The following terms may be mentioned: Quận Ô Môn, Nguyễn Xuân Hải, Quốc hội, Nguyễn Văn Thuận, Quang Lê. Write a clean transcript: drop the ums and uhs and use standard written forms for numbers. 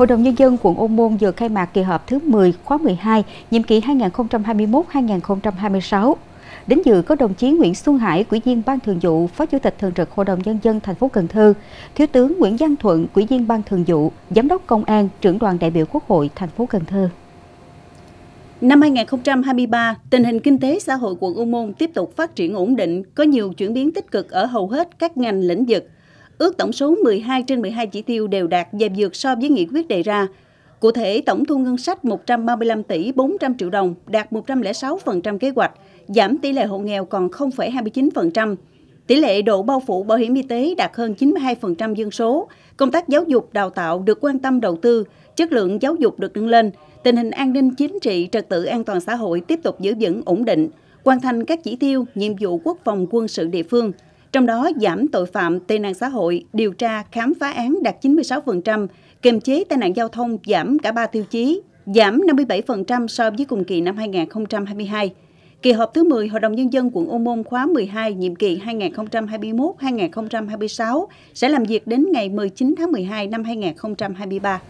Hội đồng Nhân dân quận Ô Môn vừa khai mạc kỳ họp thứ 10 khóa 12, nhiệm kỳ 2021-2026. Đến dự có đồng chí Nguyễn Xuân Hải, Ủy viên Ban Thường vụ, Phó Chủ tịch Thường trực Hội đồng Nhân dân thành phố Cần Thơ, Thiếu tướng Nguyễn Văn Thuận, Ủy viên Ban Thường vụ, Giám đốc Công an, Trưởng đoàn đại biểu Quốc hội thành phố Cần Thơ. Năm 2023, tình hình kinh tế xã hội quận Ô Môn tiếp tục phát triển ổn định, có nhiều chuyển biến tích cực ở hầu hết các ngành lĩnh vực. Ước tổng số 12 trên 12 chỉ tiêu đều đạt dẹp dược so với nghị quyết đề ra. Cụ thể, tổng thu ngân sách 135 tỷ 400 triệu đồng, đạt 106% kế hoạch, giảm tỷ lệ hộ nghèo còn 0,29%. Tỷ lệ độ bao phủ bảo hiểm y tế đạt hơn 92% dân số. Công tác giáo dục đào tạo được quan tâm đầu tư, chất lượng giáo dục được nâng lên. Tình hình an ninh chính trị, trật tự an toàn xã hội tiếp tục giữ vững ổn định, hoàn thành các chỉ tiêu, nhiệm vụ quốc phòng quân sự địa phương. Trong đó, giảm tội phạm, tệ nạn xã hội, điều tra, khám phá án đạt 96%, kiềm chế tai nạn giao thông giảm cả 3 tiêu chí, giảm 57% so với cùng kỳ năm 2022. Kỳ họp thứ 10 Hội đồng Nhân dân quận Ô Môn khóa 12 nhiệm kỳ 2021-2026 sẽ làm việc đến ngày 19 tháng 12 năm 2023.